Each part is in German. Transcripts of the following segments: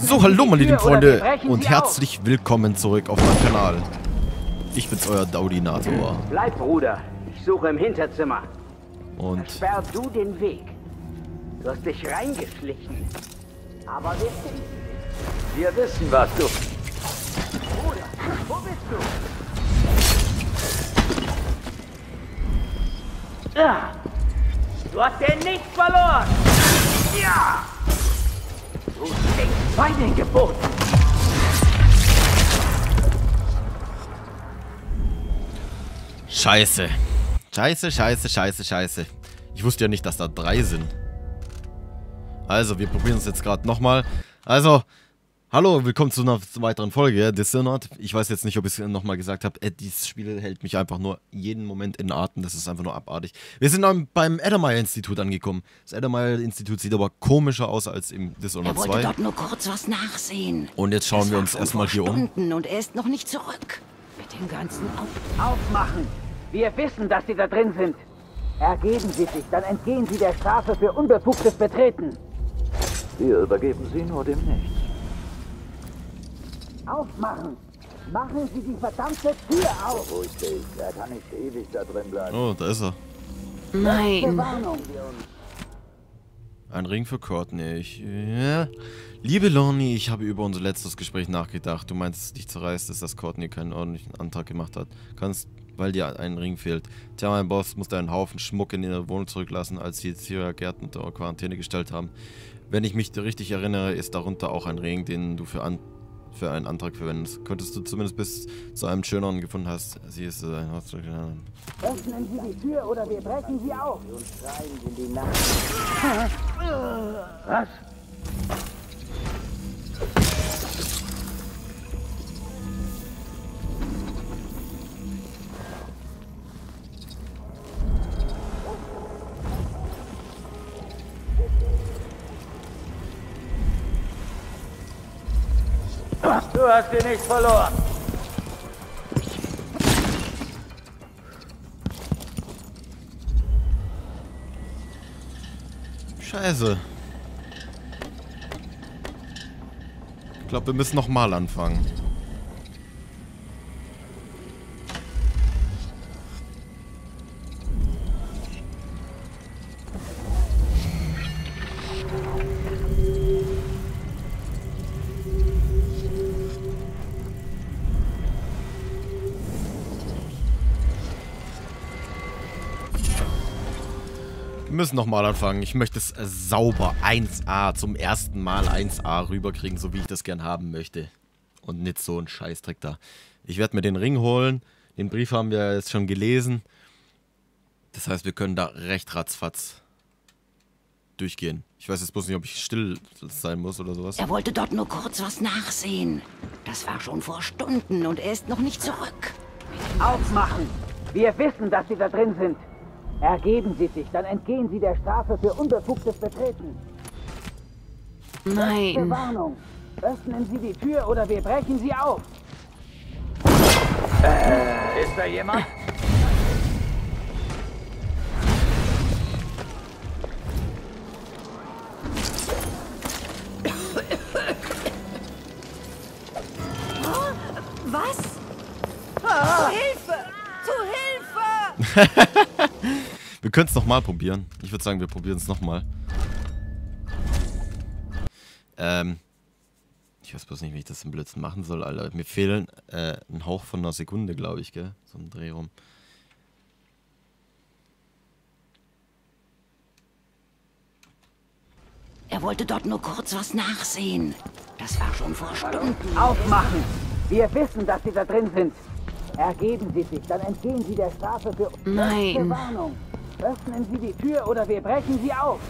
So, hallo meine lieben Freunde und herzlich willkommen zurück auf meinem Kanal. Ich bin's, euer Daudinator. Bleib, Bruder. Ich suche im Hinterzimmer. Und sperr du den Weg. Du hast dich reingeschlichen. Aber wir wissen, was du... Bruder, wo bist du? Ja. Du hast den nicht verloren. Ja! Du stinkst bei den Geboten. Scheiße. Scheiße, scheiße, scheiße, scheiße. Ich wusste ja nicht, dass da 3 sind. Also, wir probieren es jetzt gerade nochmal. Also, hallo, willkommen zu einer weiteren Folge Dishonored. Ich weiß jetzt nicht, ob ich es nochmal gesagt habe. Dieses Spiel hält mich einfach nur jeden Moment in Atem. Das ist einfach nur abartig. Wir sind beim Eddermeyer-Institut angekommen. Das Eddermeyer-Institut sieht aber komischer aus als im Dishonored 2. Ich wollte dort nur kurz was nachsehen. Und jetzt schauen wir uns erstmal hier um. Und er ist noch nicht zurück. Mit dem ganzen Aufmachen. Wir wissen, dass Sie da drin sind. Ergeben Sie sich, dann entgehen Sie der Strafe für unbefugtes Betreten. Wir übergeben Sie nur dem Nichts. Aufmachen! Machen Sie die verdammte Tür auf! Ruhig, er kann nicht ewig da drin bleiben. Oh, da ist er. Nein. Ein Ring für Courtney. Ja. Liebe Lonnie, ich habe über unser letztes Gespräch nachgedacht. Du meinst, es dich zerreißt, ist, dass Courtney keinen ordentlichen Antrag gemacht hat. Kannst... weil dir ein Ring fehlt. Tja, mein Boss musste einen Haufen Schmuck in ihrer Wohnung zurücklassen, als sie jetzt ihre Gärten unter Quarantäne gestellt haben. Wenn ich mich richtig erinnere, ist darunter auch ein Ring, den du für einen Antrag verwendest. Könntest du zumindest bis zu einem schöneren gefunden hast. Sie ist ein Hausdruck. Öffnen Sie die Tür oder wir brechen sie auf. Was? Du hast dir nichts verloren. Scheiße. Ich glaube, wir müssen nochmal anfangen. Wir müssen nochmal anfangen. Ich möchte es sauber 1A, zum ersten Mal 1A rüberkriegen, so wie ich das gern haben möchte. Und nicht so ein Scheißdreck da. Ich werde mir den Ring holen. Den Brief haben wir jetzt schon gelesen. Das heißt, wir können da recht ratzfatz durchgehen. Ich weiß jetzt bloß nicht, ob ich still sein muss oder sowas. Er wollte dort nur kurz was nachsehen. Das war schon vor Stunden und er ist noch nicht zurück. Aufmachen! Wir wissen, dass Sie da drin sind. Ergeben Sie sich, dann entgehen Sie der Strafe für unbefugtes Betreten. Nein. Letzte Warnung. Öffnen Sie die Tür oder wir brechen sie auf. Ist da jemand? Was? Ah. Zu Hilfe! Zu Hilfe! Wir können es nochmal probieren. Ich würde sagen, wir probieren es nochmal. Ich weiß bloß nicht, wie ich das im Blödsinn machen soll, Alter. Mir fehlen ein Hauch von einer Sekunde, glaube ich, gell? So ein Dreh rum. Er wollte dort nur kurz was nachsehen. Das war schon vor Stunden. Aufmachen! Wir wissen, dass Sie da drin sind. Ergeben Sie sich, dann entgehen Sie der Strafe für... Nein. Warnung. Öffnen Sie die Tür oder wir brechen sie auf.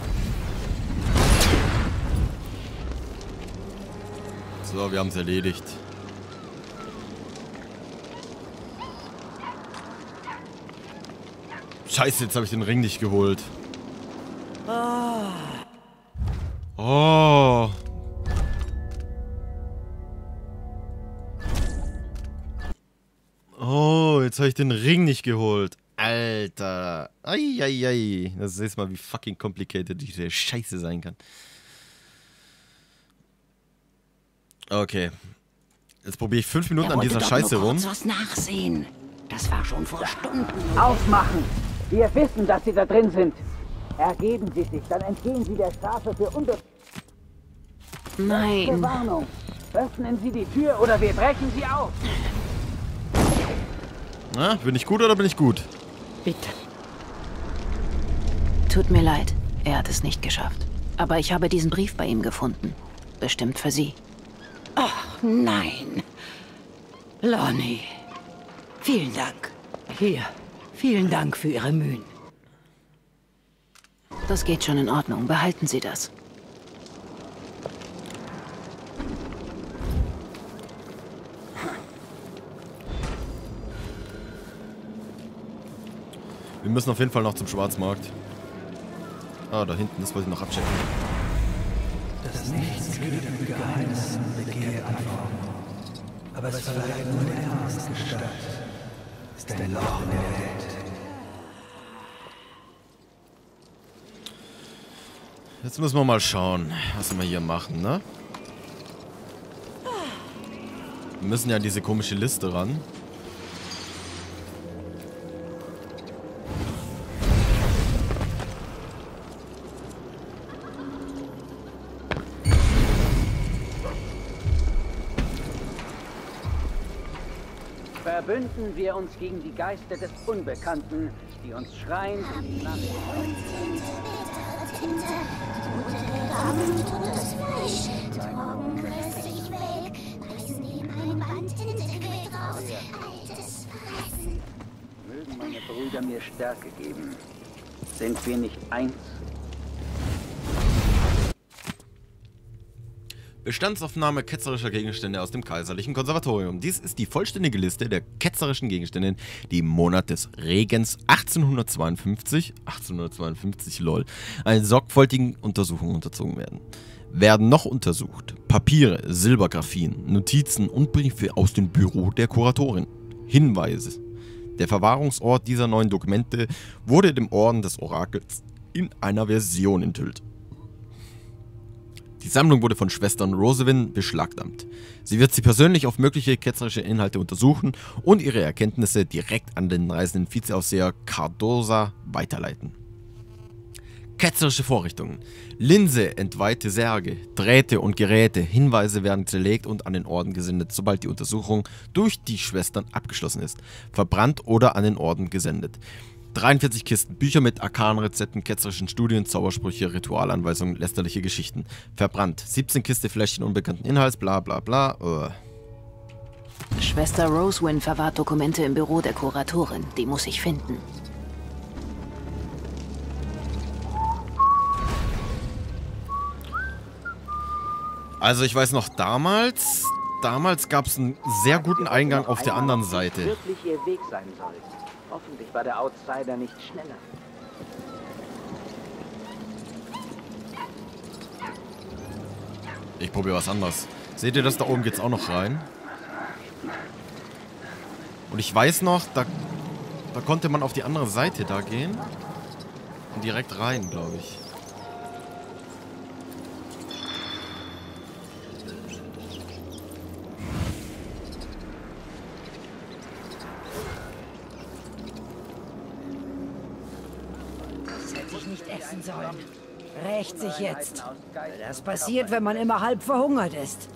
So, wir haben es erledigt. Scheiße, jetzt habe ich den Ring nicht geholt. Oh. Oh, jetzt habe ich den Ring nicht geholt. Alter. Eieiei. Das ist mal, wie fucking complicated diese Scheiße sein kann. Okay. Jetzt probiere ich 5 Minuten an dieser Scheiße rum. Was nachsehen. Das war schon vor Stunden. Aufmachen! Wir wissen, dass Sie da drin sind. Ergeben Sie sich, dann entgehen Sie der Strafe für Unter... Nein. Warnung. Öffnen Sie die Tür oder wir brechen sie auf. Na, bin ich gut oder bin ich gut? Bitte. Tut mir leid, er hat es nicht geschafft. Aber ich habe diesen Brief bei ihm gefunden. Bestimmt für Sie. Ach nein. Lonnie. Vielen Dank. Hier. Vielen Dank für Ihre Mühen. Das geht schon in Ordnung. Behalten Sie das. Wir müssen auf jeden Fall noch zum Schwarzmarkt. Ah, da hinten, das wollte ich noch abchecken. Das Nichts gilt im Geheimnis begehrt Antworten. Aber es verleiht nur der Ernst Gestalt. Ist ein Loch in der Welt. Jetzt müssen wir mal schauen, was wir hier machen, ne? Wir müssen ja an diese komische Liste ran. Verbünden wir uns gegen die Geister des Unbekannten, die uns schreien. Mögen meine Brüder mir Stärke geben. Sind wir nicht eins? Bestandsaufnahme ketzerischer Gegenstände aus dem Kaiserlichen Konservatorium. Dies ist die vollständige Liste der ketzerischen Gegenstände, die im Monat des Regens 1852, lol, einer sorgfältigen Untersuchung unterzogen werden. Werden noch untersucht Papiere, Silbergraphien, Notizen und Briefe aus dem Büro der Kuratorin. Hinweise. Der Verwahrungsort dieser neuen Dokumente wurde dem Orden des Orakels in einer Version enthüllt. Die Sammlung wurde von Schwestern Rosewin beschlagnahmt. Sie wird sie persönlich auf mögliche ketzerische Inhalte untersuchen und ihre Erkenntnisse direkt an den reisenden Vizeaufseher Cardosa weiterleiten. Ketzerische Vorrichtungen. Linse, entweihte Särge, Drähte und Geräte. Hinweise werden zerlegt und an den Orden gesendet, sobald die Untersuchung durch die Schwestern abgeschlossen ist. Verbrannt oder an den Orden gesendet. 43 Kisten, Bücher mit Arkanrezepten, ketzerischen Studien, Zaubersprüche, Ritualanweisungen, lästerliche Geschichten. Verbrannt. 17 Kiste, Fläschchen unbekannten Inhalts, bla bla bla. Schwester Rosewin verwahrt Dokumente im Büro der Kuratorin. Die muss ich finden. Also ich weiß noch, damals gab es einen sehr guten Eingang auf der anderen Seite. Wirklich ihr Weg sein soll. Hoffentlich war der Outsider nicht schneller. Ich probiere was anderes. Seht ihr das? Da oben geht's auch noch rein. Und ich weiß noch, da konnte man auf die andere Seite da gehen. Und direkt rein, glaube ich. Sollen. Rächt sich jetzt. Das passiert, wenn man immer halb verhungert ist.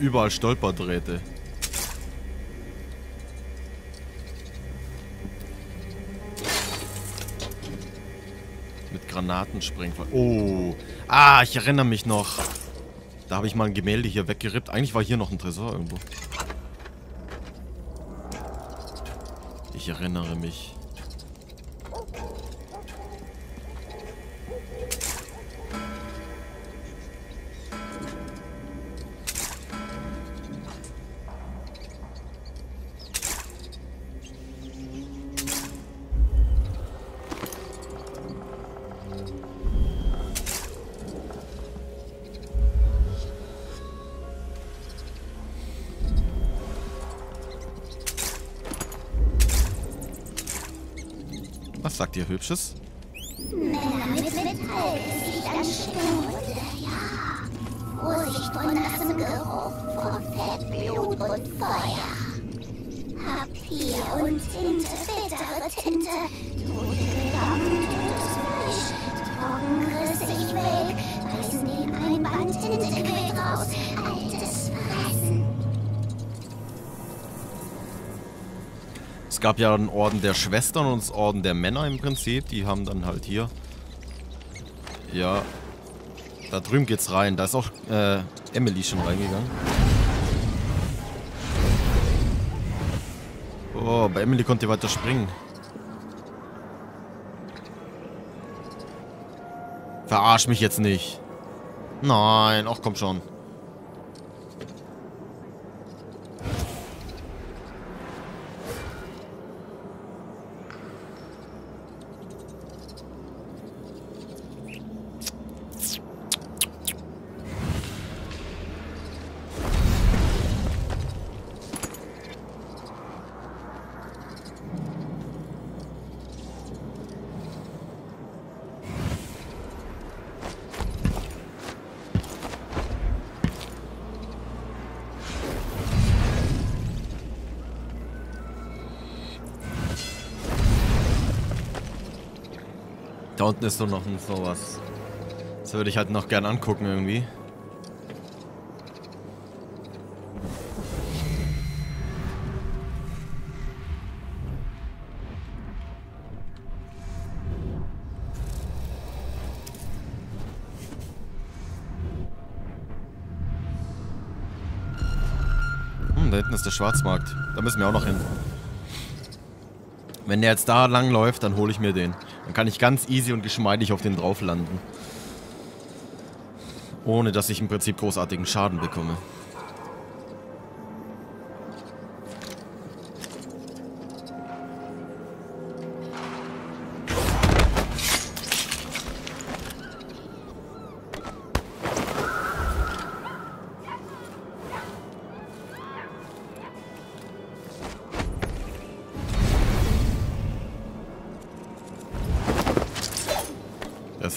Überall Stolperdrähte. Mit Granatensprengfall. Oh. Ah, ich erinnere mich noch. Da habe ich mal ein Gemälde hier weggerippt. Eigentlich war hier noch ein Tresor irgendwo. Ich erinnere mich. Was sagt ihr Hübsches? Männer mit Metall sieht an Staude, ja. Vorsicht vor nassem Geruch von Fett, Blut und Feuer. Papier und Tinte, bittere Tinte, Tode gelangt, tötes Fleisch, trockenrissig weg, reißen den Einband, Tinte quillt raus, altes Fressen. Es gab ja einen Orden der Schwestern und einen Orden der Männer im Prinzip. Die haben dann halt hier... Ja. Da drüben geht's rein. Da ist auch Emily schon reingegangen. Oh, bei Emily konnte ihr weiter springen. Verarsch mich jetzt nicht. Nein, ach komm schon. Da unten ist doch noch sowas. Das würde ich halt noch gern angucken irgendwie. Da hinten ist der Schwarzmarkt. Da müssen wir auch noch hin. Wenn der jetzt da lang läuft, dann hole ich mir den. Dann kann ich ganz easy und geschmeidig auf den drauf landen. Ohne, dass ich im Prinzip großartigen Schaden bekomme.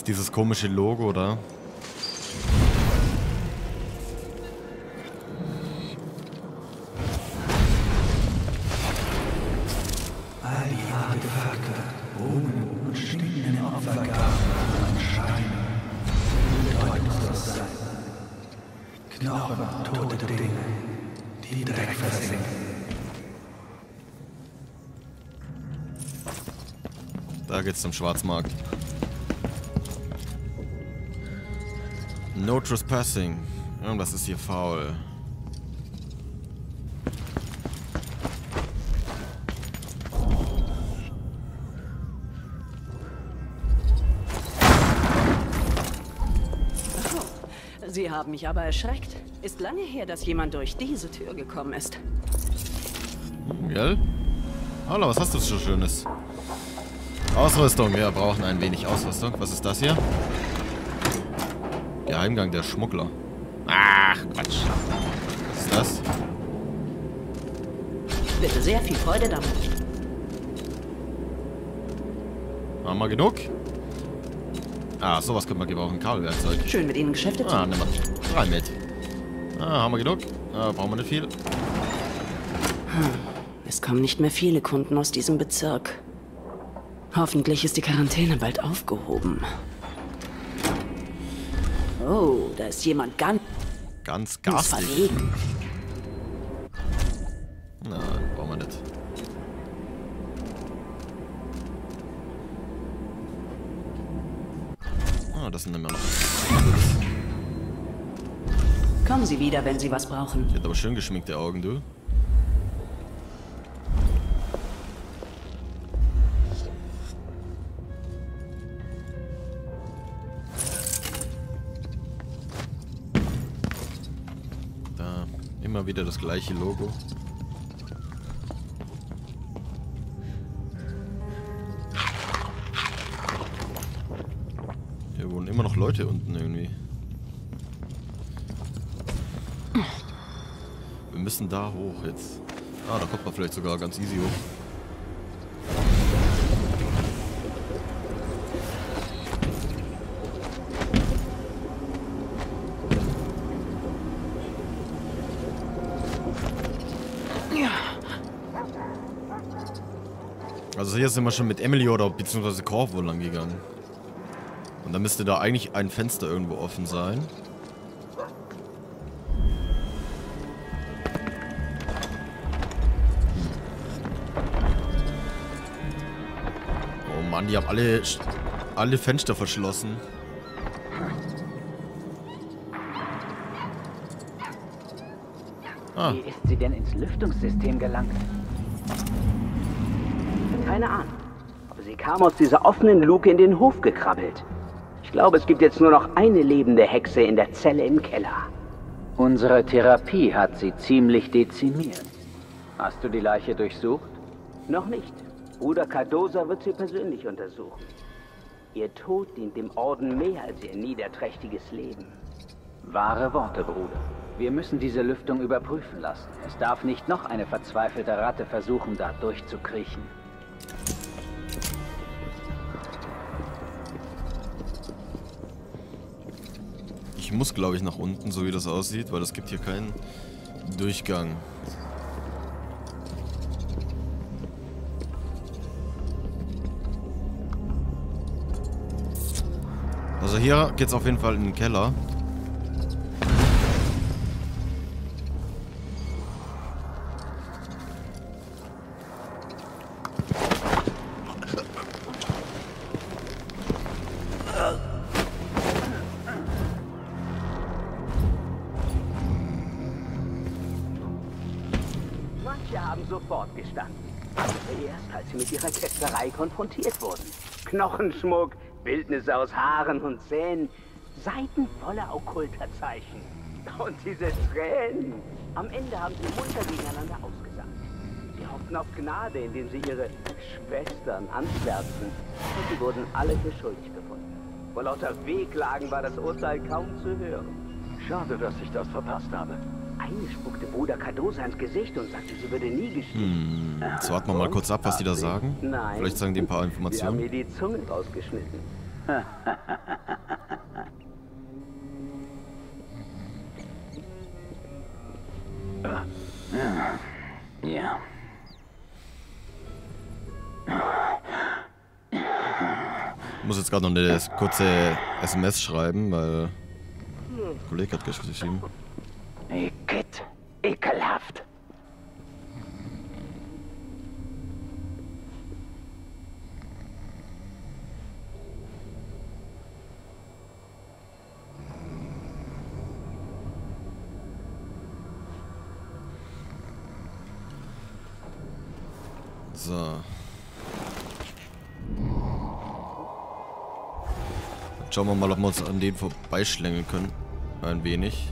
Dieses komische Logo, da. All die Artefakte, Runen und stinkenden Opfergaben an Scheine, bedeutungslos sein. Knochen, tote Dinge, die direkt versinken. Da geht's zum Schwarzmarkt. No trespassing. Irgendwas ist hier faul. Oh, Sie haben mich aber erschreckt. Ist lange her, dass jemand durch diese Tür gekommen ist. Gell? Hallo, was hast du so Schönes? Ausrüstung. Wir brauchen ein wenig Ausrüstung. Was ist das hier? Der Heimgang der Schmuggler. Ach, Quatsch. Was ist das? Bitte sehr viel Freude damit. Haben wir genug? Ah, sowas können wir gebrauchen. Kabelwerkzeug. Schön mit Ihnen Geschäfte zu machen. Ah, nehmen wir 3 mit. Ah, haben wir genug? Ah, brauchen wir nicht viel. Es kommen nicht mehr viele Kunden aus diesem Bezirk. Hoffentlich ist die Quarantäne bald aufgehoben. Oh, da ist jemand ganz garstig. Verlegen. Nein, brauchen wir nicht. Ah, das nehmen wir noch. Kommen Sie wieder, wenn Sie was brauchen. Sie hat aber schön geschminkte Augen, du. immer wieder das gleiche Logo. Hier wohnen immer noch Leute unten irgendwie. Wir müssen da hoch jetzt. Ah, da kommt man vielleicht sogar ganz easy hoch. Also hier sind wir schon mit Emily oder beziehungsweise Corvo lang gegangen. Und dann müsste da eigentlich ein Fenster irgendwo offen sein. Oh Mann, die haben alle Fenster verschlossen. Ah. Wie ist sie denn ins Lüftungssystem gelangt? Keine Ahnung. Aber sie kam aus dieser offenen Luke in den Hof gekrabbelt. Ich glaube, es gibt jetzt nur noch eine lebende Hexe in der Zelle im Keller. Unsere Therapie hat sie ziemlich dezimiert. Hast du die Leiche durchsucht? Noch nicht. Bruder Cardosa wird sie persönlich untersuchen. Ihr Tod dient dem Orden mehr als ihr niederträchtiges Leben. Wahre Worte, Bruder. Wir müssen diese Lüftung überprüfen lassen. Es darf nicht noch eine verzweifelte Ratte versuchen, da durchzukriechen. Ich muss, glaube ich, nach unten, so wie das aussieht, weil es gibt hier keinen Durchgang. Also hier geht's auf jeden Fall in den Keller. Konfrontiert wurden. Knochenschmuck, Bildnisse aus Haaren und Zähnen, Seiten voller okkulter Zeichen. Und diese Tränen. Am Ende haben sie munter gegeneinander ausgesagt. Sie hofften auf Gnade, indem sie ihre Schwestern anschwärzten. Und sie wurden alle für schuldig befunden. Vor lauter Wehklagen war das Urteil kaum zu hören. Schade, dass ich das verpasst habe. Eine spuckte Bruder Cardosa ins Gesicht und sagte, sie würde nie gestehen. So, warten wir mal kurz ab, was die da sagen. Nein. Vielleicht sagen die ein paar Informationen. Wir haben mir die Zungen rausgeschnitten. Ja. Ich muss jetzt gerade noch eine kurze SMS schreiben, weil der Kollege hat geschrieben. Igitt, ekelhaft. So. Jetzt schauen wir mal, ob wir uns an denen vorbeischlängeln können. Ein wenig.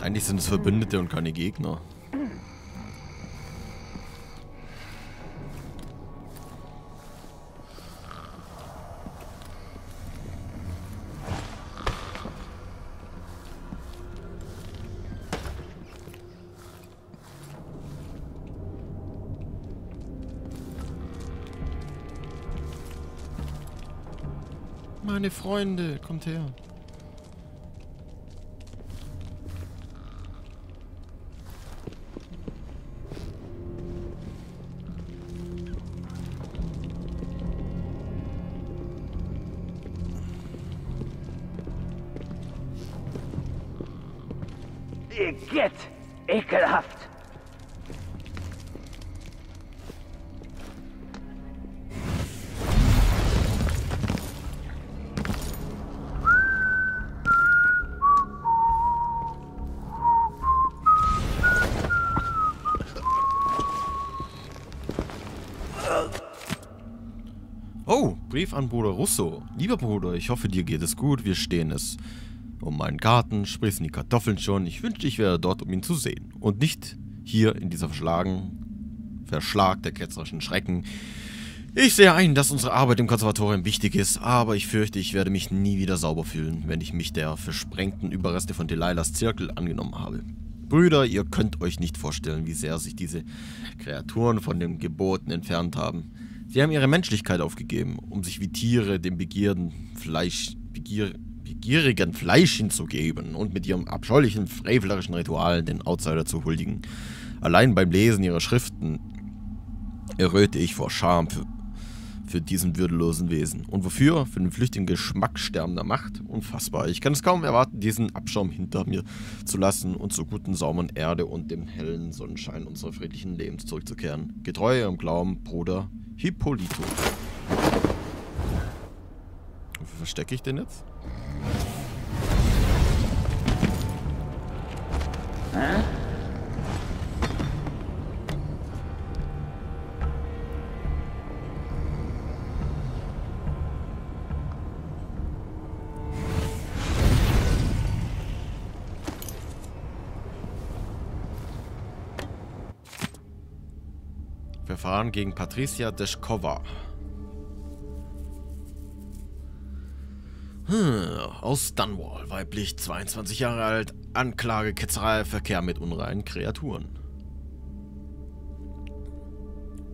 Eigentlich sind es Verbündete und keine Gegner. Meine Freunde, kommt her. Ekelhaft! Brief an Bruder Russo. Lieber Bruder, ich hoffe, dir geht es gut. Wir stehen es um meinen Garten, sprießen die Kartoffeln schon. Ich wünschte, ich wäre dort, um ihn zu sehen. Und nicht hier in dieser Verschlag der ketzerischen Schrecken. Ich sehe ein, dass unsere Arbeit im Konservatorium wichtig ist, aber ich fürchte, ich werde mich nie wieder sauber fühlen, wenn ich mich der versprengten Überreste von Delilahs Zirkel angenommen habe. Brüder, ihr könnt euch nicht vorstellen, wie sehr sich diese Kreaturen von dem Geboten entfernt haben. Sie haben ihre Menschlichkeit aufgegeben, um sich wie Tiere dem begierigen Fleisch hinzugeben und mit ihrem abscheulichen, frevelerischen Ritual den Outsider zu huldigen. Allein beim Lesen ihrer Schriften erröte ich vor Scham für diesen würdelosen Wesen. Und wofür? Für den flüchtigen Geschmack sterbender Macht? Unfassbar. Ich kann es kaum erwarten, diesen Abschaum hinter mir zu lassen und zur guten, sauren Erde und dem hellen Sonnenschein unserer friedlichen Lebens zurückzukehren. Getreu ihrem Glauben, Bruder Hippolito. Wofür verstecke ich den jetzt? Verfahren gegen Patricia Deschkova. Aus Dunwall, weiblich, 22 Jahre alt, Anklage, Ketzerei, Verkehr mit unreinen Kreaturen.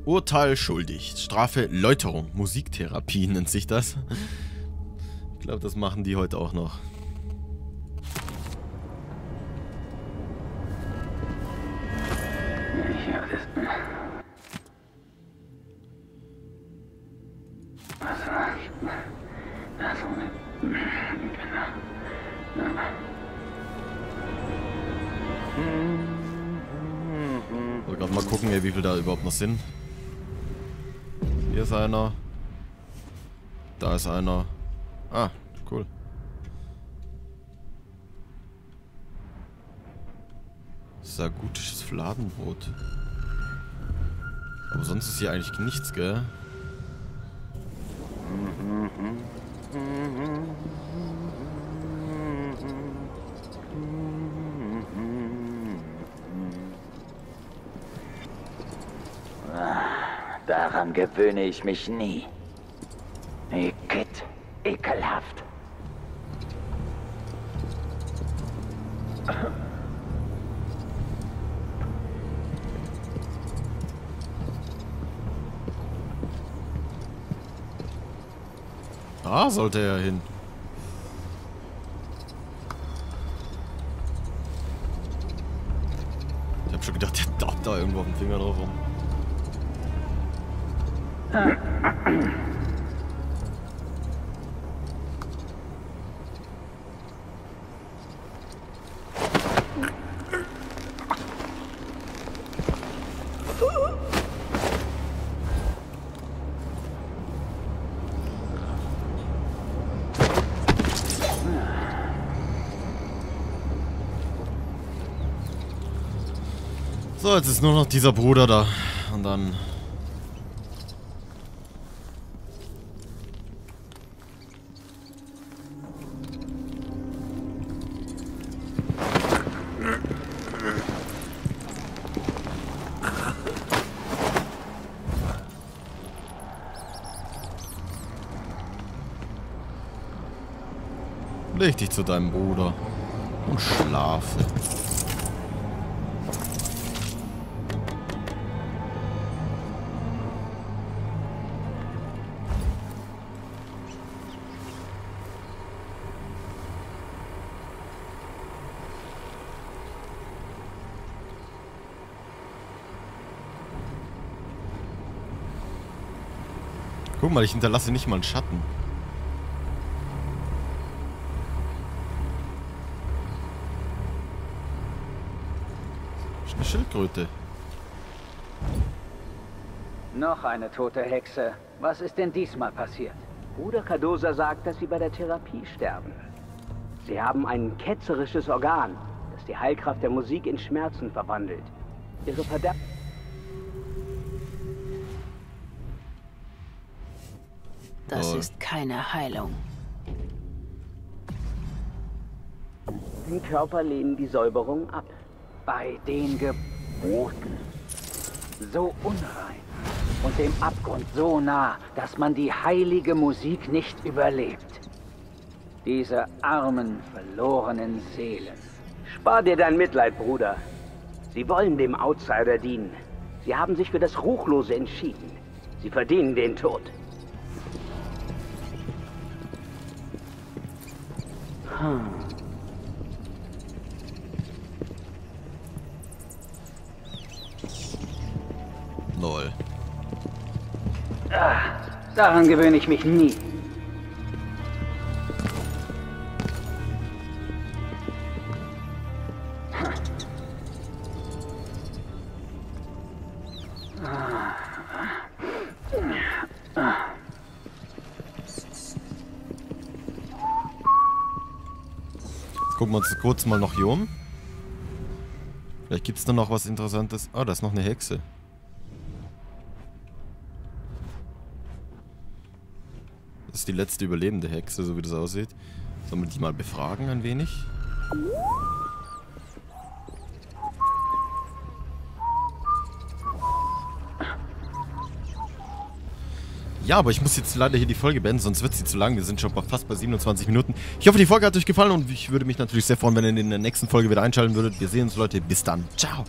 Urteil schuldig, Strafe, Läuterung, Musiktherapie nennt sich das. Ich glaube, das machen die heute auch noch. Mal gucken, wie viel da überhaupt noch sind. Hier ist einer. Da ist einer. Ah, cool. Sagutisches Fladenbrot. Aber sonst ist hier eigentlich nichts, gell? Daran gewöhne ich mich nie. Ekelhaft. Da sollte er hin. Ich hab schon gedacht, der tappt da irgendwo auf dem Finger drauf rum. So, jetzt ist nur noch dieser Bruder da und dann... Leg dich zu deinem Bruder und schlafe. Guck mal, ich hinterlasse nicht mal einen Schatten. Schildkröte. Noch eine tote Hexe. Was ist denn diesmal passiert? Bruder Cardosa sagt, dass sie bei der Therapie sterben. Sie haben ein ketzerisches Organ, das die Heilkraft der Musik in Schmerzen verwandelt. Ihre Verdammung. Das ist keine Heilung. Die Körper lehnen die Säuberung ab. Bei den Geburten. So unrein und dem Abgrund so nah, dass man die heilige Musik nicht überlebt. Diese armen, verlorenen Seelen. Spar dir dein Mitleid, Bruder. Sie wollen dem Outsider dienen. Sie haben sich für das Ruchlose entschieden. Sie verdienen den Tod. Null. Ach, daran gewöhne ich mich nie. Gucken wir uns kurz mal noch hier um. Vielleicht gibt es da noch was Interessantes. Ah, da ist noch eine Hexe. Das ist die letzte überlebende Hexe, so wie das aussieht. Sollen wir die mal befragen ein wenig? Ja, aber ich muss jetzt leider hier die Folge beenden, sonst wird sie zu lang. Wir sind schon fast bei 27 Minuten. Ich hoffe, die Folge hat euch gefallen und ich würde mich natürlich sehr freuen, wenn ihr in der nächsten Folge wieder einschalten würdet. Wir sehen uns, Leute. Bis dann. Ciao.